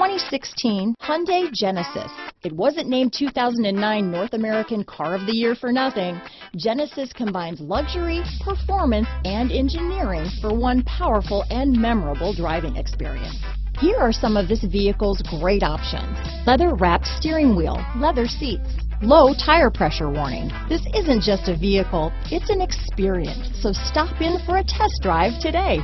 2016 Hyundai Genesis. It wasn't named 2009 North American Car of the Year for nothing. Genesis combines luxury, performance, and engineering for one powerful and memorable driving experience. Here are some of this vehicle's great options: leather-wrapped steering wheel, leather seats, low tire pressure warning. This isn't just a vehicle, it's an experience, so stop in for a test drive today.